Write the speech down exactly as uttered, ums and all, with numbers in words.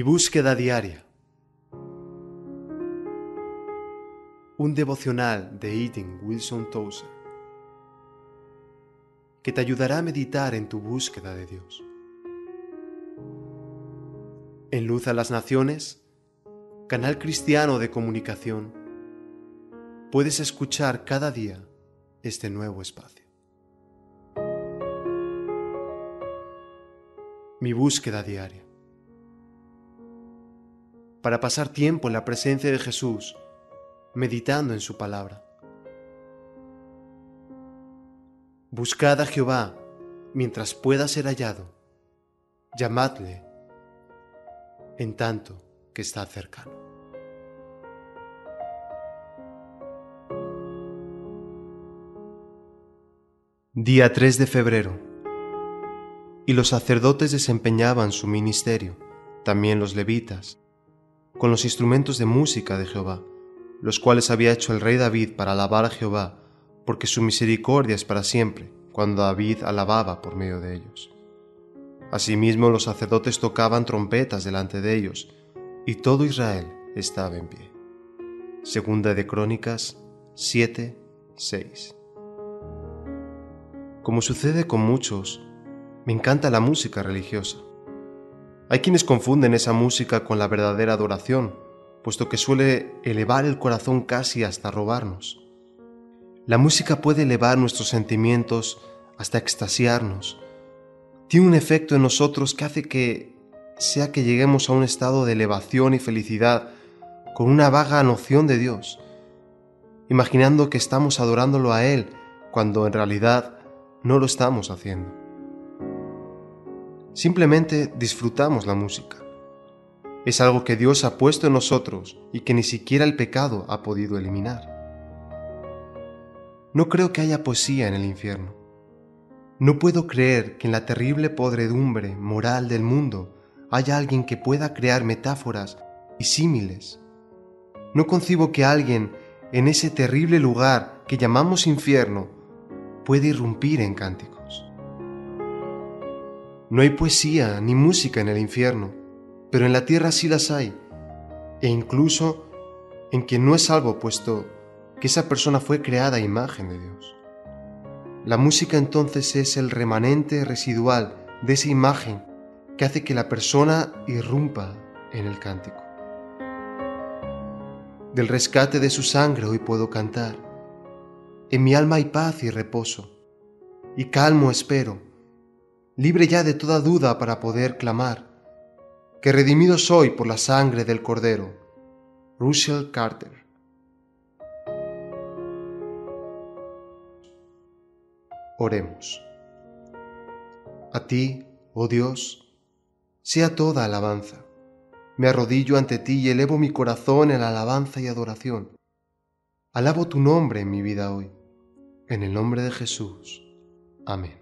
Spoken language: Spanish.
Mi búsqueda diaria. Un devocional de A. W. Tozer que te ayudará a meditar en tu búsqueda de Dios. En Luz a las Naciones, Canal Cristiano de Comunicación, puedes escuchar cada día este nuevo espacio. Mi búsqueda diaria. Para pasar tiempo en la presencia de Jesús, meditando en su palabra. Buscad a Jehová mientras pueda ser hallado, llamadle en tanto que está cercano. Día tres de febrero. Y los sacerdotes desempeñaban su ministerio, también los levitas, con los instrumentos de música de Jehová, los cuales había hecho el rey David para alabar a Jehová, porque su misericordia es para siempre, cuando David alababa por medio de ellos. Asimismo los sacerdotes tocaban trompetas delante de ellos, y todo Israel estaba en pie. Segunda de Crónicas siete, seis. Como sucede con muchos, me encanta la música religiosa. Hay quienes confunden esa música con la verdadera adoración, puesto que suele elevar el corazón casi hasta robarnos. La música puede elevar nuestros sentimientos hasta extasiarnos. Tiene un efecto en nosotros que hace que sea que lleguemos a un estado de elevación y felicidad con una vaga noción de Dios, imaginando que estamos adorándolo a Él cuando en realidad no lo estamos haciendo. Simplemente disfrutamos la música. Es algo que Dios ha puesto en nosotros y que ni siquiera el pecado ha podido eliminar. No creo que haya poesía en el infierno. No puedo creer que en la terrible podredumbre moral del mundo haya alguien que pueda crear metáforas y símiles. No concibo que alguien en ese terrible lugar que llamamos infierno pueda irrumpir en cánticos. No hay poesía ni música en el infierno, pero en la tierra sí las hay, e incluso en quien no es salvo, puesto que esa persona fue creada a imagen de Dios. La música entonces es el remanente residual de esa imagen que hace que la persona irrumpa en el cántico. Del rescate de su sangre hoy puedo cantar. En mi alma hay paz y reposo, y calmo espero, libre ya de toda duda para poder clamar, que redimido soy por la sangre del Cordero. Russell Carter. Oremos. A ti, oh Dios, sea toda alabanza. Me arrodillo ante ti y elevo mi corazón en alabanza y adoración. Alabo tu nombre en mi vida hoy. En el nombre de Jesús. Amén.